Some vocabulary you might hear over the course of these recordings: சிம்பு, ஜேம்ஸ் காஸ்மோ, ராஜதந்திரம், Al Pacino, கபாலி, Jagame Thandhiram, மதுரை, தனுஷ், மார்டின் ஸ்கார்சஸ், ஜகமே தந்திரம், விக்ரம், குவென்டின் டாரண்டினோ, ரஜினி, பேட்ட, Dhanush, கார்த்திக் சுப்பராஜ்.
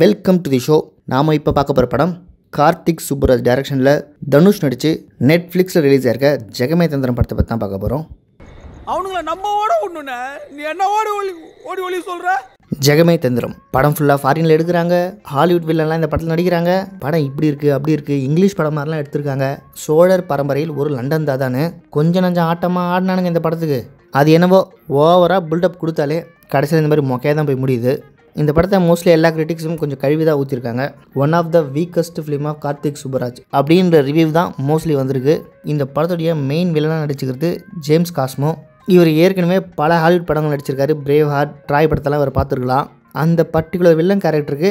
Welcome to the show नाम इप्पो पार्क्क पोर पडम कार्तिक सुब्बराज डायरेक्शन धनुष नडिच्चु नेटफ्लिक्स रिलीज आयिरुक्क जगमे तंदिरम पडत्तै पत्ति तान पार्क्क पोरोम अवनुंगला नम्म ओड ओडुना नी एन्ना ओड ओड ओली सोल्रा जगमे तंदिरम पडम फुल्ला ஃபாரின்ல எடுக்குறாங்க ஹாலிவுட் வில்லன்லாம் இந்த படத்துல நடிக்குறாங்க படம் இப்படி இருக்கு அப்படி இருக்கு இங்கிலீஷ் படம் மாதிரிலாம் எடுத்துருக்காங்க சோழர் பரம்பரையில் ஒரு லண்டன் தாதானு கொஞ்ச நஞ்ச ஆட்டமா ஆடுனானுங்க இந்த படத்துக்கு அது என்னவோ ஓவரா பில்ட் அப் கொடுத்தாலே கடைசில இந்த மாதிரி மொக்கையா தான் போய் முடியுது இந்த படத்தை மோஸ்ட்லி எல்லா கிரிட்டிக்ஸும் கொஞ்சம் கழுவிதா ஊத்திருக்காங்க one of the weakest film of கார்த்திக் சுப்பராஜ் அப்படின்ற ரிவ்யூ தான் மோஸ்ட்லி வந்திருக்கு இந்த படத்தோட மெயின் வில்லனா நடிச்சிருக்கிறது ஜேம்ஸ் காஸ்மோ இவர் ஏற்கனவே பல ஹாலிவுட் படங்கள் நடிச்சிருக்காரு பிரேவ் ஹார்ட் ட்ராய் படத்தெல்லாம் இவர் பார்த்துருக்கலாம் அந்த பர்டிகுலர் வில்லன் கேரக்டருக்கு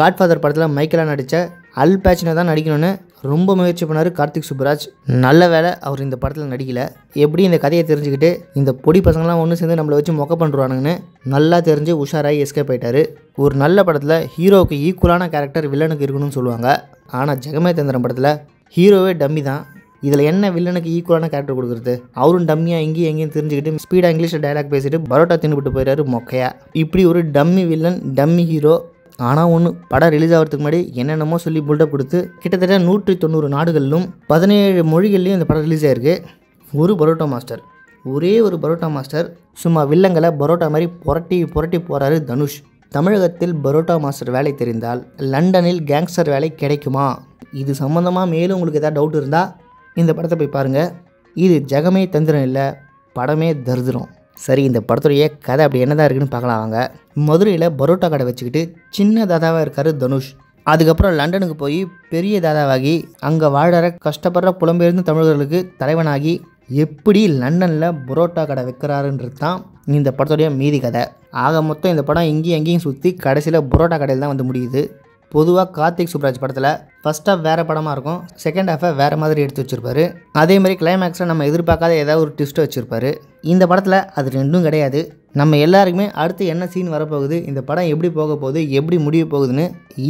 காட்ஃபாதர் படத்தில் மைக்கேலாக நடித்த அல் பேச்சினை தான் நடிக்கணும்னு ரொம்ப முயற்சி பண்ணார் கார்த்திக் சுப்பராஜ் நல்ல வேலை அவர் இந்த படத்தில் நடிக்கலை எப்படி இந்த கதையை தெரிஞ்சுக்கிட்டு இந்த பொடி பசங்கள்லாம் ஒன்று சேர்ந்து நம்மளை வச்சு மொக்க பண்ணுறானுங்கன்னு நல்லா தெரிஞ்சு உஷாராகி எஸ்கேப் ஆகிட்டார் ஒரு நல்ல படத்தில் ஹீரோவுக்கு ஈக்குவலான கேரக்டர் வில்லனுக்கு இருக்கணும்னு சொல்லுவாங்க ஆனால் ஜெகமே தந்திரம் படத்தில் ஹீரோவே டம்மி தான் இதில் என்ன வில்லனுக்கு ஈக்குவலான கேரக்டர் கொடுக்குறது அவரும் டம்மியாக எங்கேயும் எங்கேயும் தெரிஞ்சுக்கிட்டு ஸ்பீடாக இங்கிலீஷில் டைலாக் பேசிட்டு பரோட்டா தின்னுபிட்டு போயிடுறாரு மொக்கையா இப்படி ஒரு டம்மி வில்லன் டம்மி ஹீரோ ஆனால் ஒன்று படம் ரிலீஸ் ஆகிறதுக்கு முன்னாடி என்னென்னமோ சொல்லி புல்டப் கொடுத்து கிட்டத்தட்ட 190 நாடுகளிலும் 17 மொழிகள்லையும் இந்த படம் ரிலீஸ் ஆகிருக்கு ஒரு பரோட்டா மாஸ்டர் ஒரே ஒரு பரோட்டா மாஸ்டர் சும்மா வில்லங்களை பரோட்டா மாதிரி புரட்டி போகிறாரு தனுஷ் தமிழகத்தில் பரோட்டா மாஸ்டர் வேலை தெரிந்தால் லண்டனில் கேங்ஸ்டர் வேலை கிடைக்குமா இது சம்மந்தமாக மேலும் உங்களுக்கு எதாவது டவுட் இருந்தால் இந்த படத்தை போய் பாருங்கள் இது ஜெகமே தந்திரம் இல்லை படமே தரித்திரம் சரி இந்த படத்துடைய கதை அப்படி என்னதான் இருக்குன்னு பார்க்கலாம் வாங்க மதுரையில் பரோட்டா கடை வச்சுக்கிட்டு சின்ன தாதாவாக இருக்கார் தனுஷ் அதுக்கப்புறம் லண்டனுக்கு போய் பெரிய தாதாவாகி அங்கே வாழற கஷ்டப்படுற புலம்பெயர்ந்த தமிழர்களுக்கு தலைவனாகி எப்படி லண்டனில் பரோட்டா கடை வைக்கிறாருன்றது தான் இந்த படத்துடைய மீதி கதை ஆக மொத்தம் இந்த படம் இங்கேயும் எங்கேயும் சுற்றி கடைசியில் பரோட்டா கடையில் தான் வந்து முடியுது பொதுவாக கார்த்திக் சுப்பராஜ் படத்தில் ஃபஸ்ட் ஹாஃப் வேறு படமாக இருக்கும் செகண்ட் ஹாஃபை வேறு மாதிரி எடுத்து வச்சுருப்பாரு அதேமாதிரி கிளைமேக்ஸில் நம்ம எதிர்பார்க்காத ஏதாவது ஒரு ட்விஸ்ட் வச்சுருப்பாரு இந்த படத்தில் அது ரெண்டும் கிடையாது நம்ம எல்லாருக்குமே அடுத்து என்ன சீன் வரப்போகுது இந்த படம் எப்படி போக போகுது எப்படி முடிய போகுதுன்னு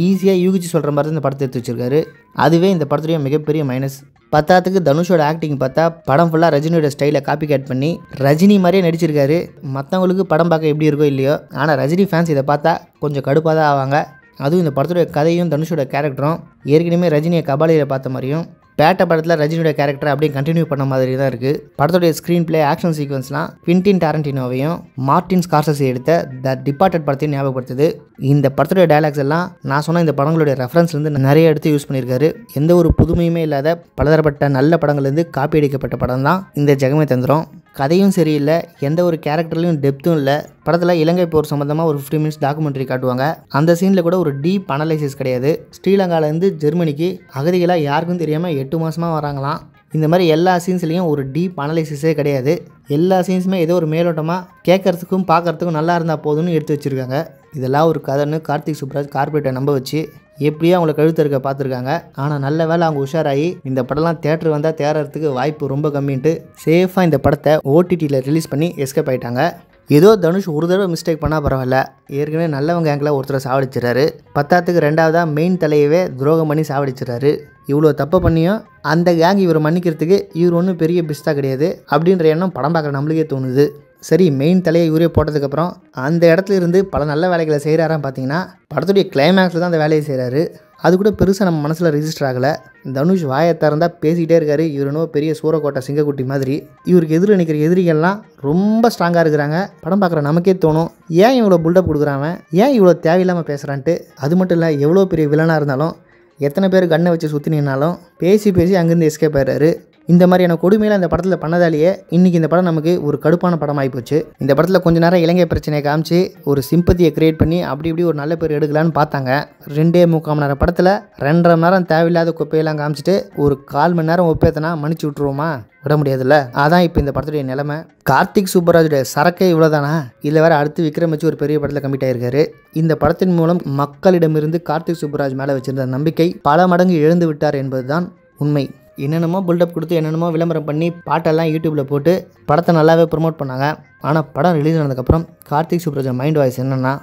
ஈஸியாக யூகிச்சு சொல்கிற மாதிரி இந்த படத்தை எடுத்து வச்சுருக்காரு அதுவே இந்த படத்துடைய மிகப்பெரிய மைனஸ் பத்தாத்துக்கு தனுஷோட ஆக்டிங் பார்த்தா படம் ஃபுல்லாக ரஜினியோட ஸ்டைலை காப்பி கேட் பண்ணி ரஜினி மாதிரியே நடிச்சிருக்காரு மற்றவங்களுக்கு படம் பார்க்க எப்படி இருக்கோ இல்லையோ ஆனால் ரஜினி ஃபேன்ஸ் இதை பார்த்தா கொஞ்சம் கடுப்பாக தான் ஆவாங்க அதுவும் இந்த படத்தோட கதையும் தனுஷோட கேரக்டரும் ஏற்கனவே ரஜினியை கபாலியில் பார்த்த மாதிரியும் பேட்ட படத்தில் ரஜினியோட கேரக்டர் அப்படியே கண்டினியூ பண்ண மாதிரி தான் இருக்குது படத்தோடைய ஸ்க்ரீன் பிளே ஆக்ஷன் சீக்வன்ஸ்லாம் குவென்டின் டாரண்டினோவையும் மார்டின் ஸ்கார்சஸை எடுத்த த டிபார்ட்டட் படத்தையும் ஞாபகப்படுத்துது இந்த படத்தோடைய டயலாக்ஸ் எல்லாம் நான் சொன்ன இந்த படங்களுடைய ரெஃபரன்ஸ்லேருந்து நிறைய எடுத்து யூஸ் பண்ணியிருக்காரு எந்த ஒரு புதுமையுமே இல்லாத பலதரப்பட்ட நல்ல படங்கள்லேருந்து காப்பி அடிக்கப்பட்ட படம் தான் இந்த ஜெகமே தந்திரம் கதையும் சரியில்லை எந்த ஒரு கேரக்டர்லையும் டெப்த்தும் இல்லை படத்தில் இலங்கை போர் சம்மந்தமாக ஒரு 15 minutes டாக்குமெண்ட்ரி காட்டுவாங்க அந்த சீனில் கூட ஒரு டீப் அனலைசிஸ் கிடையாது ஸ்ரீலங்காவிலேருந்து ஜெர்மனிக்கு அகதிகளாக யாருக்கும் தெரியாமல் 8 மாதமாக வராங்களாம் இந்த மாதிரி எல்லா சீன்ஸ்லேயும் ஒரு டீப் அனலைசிஸே கிடையாது எல்லா சீன்ஸுமே ஏதோ ஒரு மேலோட்டமாக கேட்குறதுக்கும் பார்க்குறதுக்கும் நல்லா இருந்தால் போதும்னு எடுத்து வச்சுருக்காங்க இதெல்லாம் ஒரு கதைன்னு கார்த்திக் சுப்பராஜ் கார்பரேட்டை நம்ப வச்சு எப்படியோ அவங்கள கழுத்து இருக்க பார்த்துருக்காங்க ஆனால் நல்ல வேலை அவங்க உஷாராகி இந்த படம்லாம் தேட்டர் வந்தால் தேடுறதுக்கு வாய்ப்பு ரொம்ப கம்மின்ட்டு சேஃபாக இந்த படத்தை ஓடிடியில் ரிலீஸ் பண்ணி எஸ்கேப் ஆகிட்டாங்க ஏதோ தனுஷ் ஒரு தடவை மிஸ்டேக் பண்ணால் பரவாயில்ல ஏற்கனவே நல்லவங்க ஆங்கில் ஒருத்தரை சாவடிச்சிடறாரு பத்தாத்துக்கு ரெண்டாவதாக மெயின் தலையவே துரோகம் பண்ணி சாவடிச்சிடறாரு இவ்வளோ தப்பு பண்ணியும் அந்த கேங் இவர் மன்னிக்கிறதுக்கு இவர் ஒன்றும் பெரிய பிஸ்தா கிடையாது அப்படின்ற எண்ணம் படம் பார்க்குற நம்மளுக்கே தோணுது சரி மெயின் தலையை இவரே போட்டதுக்கப்புறம் அந்த இடத்துல இருந்து பல நல்ல வேலைகளை செய்கிறாரான்னு பார்த்தீங்கன்னா படத்துடைய கிளைமேக்ஸில் தான் அந்த வேலையை செய்கிறாரு அது கூட பெருசாக நம்ம மனசில் ரிஜிஸ்டர் ஆகலை தனுஷ் வாயை திறந்தால் பேசிக்கிட்டே இருக்காரு இவர் இன்னும் பெரிய சூரக்கோட்டை சிங்கக்குட்டி மாதிரி இவருக்கு எதிரில் நிற்கிற எதிரிகள்லாம் ரொம்ப ஸ்ட்ராங்காக இருக்கிறாங்க படம் பார்க்குற நமக்கே தோணும் ஏன் இவ்வளோ புல்டப் கொடுக்குறாங்க ஏன் இவ்வளோ தேவையில்லாமல் பேசுகிறான்ட்டு அது மட்டும் இல்லை எவ்வளோ பெரிய வில்லனாக இருந்தாலும் எத்தனை பேர் கண்ணை வச்சு சுற்றி நின்னாலும் பேசி அங்கேருந்து எஸ்கேப் ஆகிறாரு இந்த மாதிரியான கொடுமையில் அந்த படத்தில் பண்ணதாலேயே இன்றைக்கி இந்த படம் நமக்கு ஒரு கடுப்பான படம் ஆகிப்போச்சு இந்த படத்தில் கொஞ்ச நேரம் இலங்கை பிரச்சனையை காமிச்சு ஒரு சிம்பத்தியை கிரியேட் பண்ணி அப்படி இப்படி ஒரு நல்ல பேர் எடுக்கலான்னு பார்த்தாங்க 2.75 மணி நேரம் படத்தில் 2.5 மணி நேரம் தேவையில்லாத குப்பையெல்லாம் காமிச்சிட்டு ஒரு 1/4 மணி நேரம் ஒப்பேத்தனா மன்னிச்சு விட்ருவோமா விட முடியாதுல்ல அதான் இப்போ இந்த படத்துடைய நிலைமை கார்த்திக் சுப்பராஜுடைய சரக்கே இவ்வளோதானா இல்லை வேறு அடுத்து விக்ரம் வச்சு ஒரு பெரிய படத்தில் கமிட் ஆகியிருக்காரு இந்த படத்தின் மூலம் மக்களிடமிருந்து கார்த்திக் சுப்பராஜ் மேலே வச்சிருந்த நம்பிக்கை பல மடங்கு இழந்து விட்டார் என்பதுதான் உண்மை என்னென்னமோ பில்டப் கொடுத்து என்னென்னமோ விளம்பரம் பண்ணி பாட்டெல்லாம் யூடியூப்பில் போட்டு படத்தை நல்லாவே ப்ரொமோட் பண்ணாங்க ஆனால் படம் ரிலீஸ் ஆனதுக்கப்புறம் கார்த்திக் சுப்பராஜ் மைண்ட் வாய்ஸ் என்னென்னா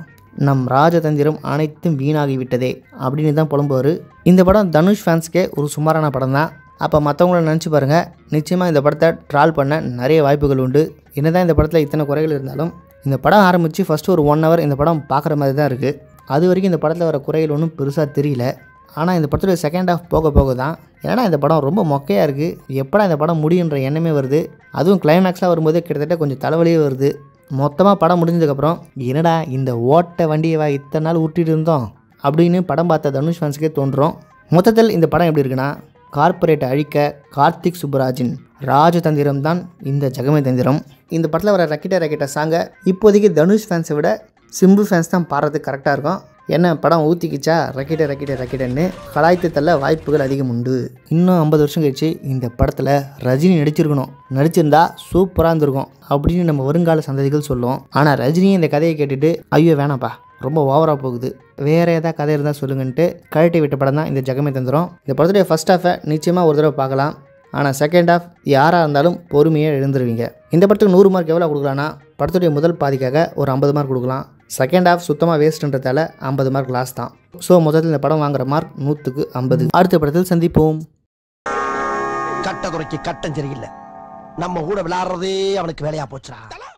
நம் ராஜதந்திரம் அனைத்தும் வீணாகிவிட்டதே அப்படின்னு தான் புலம்புவார் இந்த படம் தனுஷ் ஃபேன்ஸ்க்கே ஒரு சுமாரான படம் தான் அப்போ மற்றவங்கள நினச்சி பாருங்கள் நிச்சயமாக இந்த படத்தை ட்ரால் பண்ண நிறைய வாய்ப்புகள் உண்டு என்ன தான் இந்த படத்தில் இத்தனை குறைகள் இருந்தாலும் இந்த படம் ஆரம்பித்து ஃபஸ்ட்டு ஒரு 1 hour இந்த படம் பார்க்குற மாதிரி தான் இருக்குது அது வரைக்கும் இந்த படத்தில் வர குறைகள் ஒன்றும் பெருசாக தெரியல. ஆனால் இந்த படத்தில் செகண்ட் ஹாஃப் போக போக தான் ஏன்னா இந்த படம் ரொம்ப மொக்கையாக இருக்குது, எப்படா இந்த படம் முடியுன்ற எண்ணமே வருது. அதுவும் கிளைமேக்ஸாக வரும்போது கிட்டத்தட்ட கொஞ்சம் தலைவலியே வருது. மொத்தமாக படம் முடிஞ்சதுக்கப்புறம் என்னடா இந்த ஓட்ட வண்டியை இத்தனை நாள் விட்டுட்டு இருந்தோம் அப்படின்னு படம் பார்த்த தனுஷ் ஃபேன்ஸுக்கே தோன்றும். மொத்தத்தில் இந்த படம் எப்படி இருக்குன்னா, கார்பரேட்டை அழிக்க கார்த்திக் சுப்பராஜின் ராஜதந்திரம் தான் இந்த ஜகமே தந்திரம். இந்த படத்தில் வர ரக்கெட்ட ரக்கெட்ட சாங்கை இப்போதைக்கு தனுஷ் ஃபேன்ஸை விட சிம்பு ஃபேன்ஸ் தான் பாடுறதுக்கு கரெக்டாக இருக்கும். என்ன படம் ஊற்றிக்கிச்சா ரக்கெட்ட ரக்கெட்ட ரக்கெட்டன்னு கலாய்த்து தள்ள வாய்ப்புகள் அதிகம் உண்டு. இன்னும் 50 வருஷம் கழிச்சு இந்த படத்தில் ரஜினி நடிச்சிருந்தா சூப்பராக இருந்திருக்கும் அப்படின்னு நம்ம வருங்கால சந்ததிகள் சொல்லுவோம். ஆனால் ரஜினியை இந்த கதையை கேட்டுட்டு ஐயோ வேணாப்பா ரொம்ப ஓவராக போகுது, வேறு ஏதாவது கதை இருந்தால் சொல்லுங்கன்ட்டு கழட்டி விட்ட படம் தான் இந்த ஜகமே தந்திரம். இந்த படத்துடைய ஃபர்ஸ்ட் ஹாஃபை நிச்சயமாக ஒரு தடவை பார்க்கலாம், ஆனால் செகண்ட் ஹாஃப் யாராக இருந்தாலும் பொறுமையாக எழுந்துருவீங்க. இந்த படத்துக்கு 100 மார்க் எவ்வளோ கொடுக்கலான்னா, படத்துடைய முதல் பாதிக்காக ஒரு 50 மார்க் கொடுக்கலாம், செகண்ட் ஹாஃப் சுத்தமாக வேஸ்ட்டுன்றதால 50 மார்க் லாஸ் தான். ஸோ மொத்தத்தில் இந்த படம் வாங்குற மார்க் 100க்கு 50. அடுத்த படத்தில் சந்திப்போம். கட்ட குறைக்கு கட்டம் சரியில்லை, நம்ம கூட விளையாடுறதே அவனுக்கு வேலையாக போச்சுடா.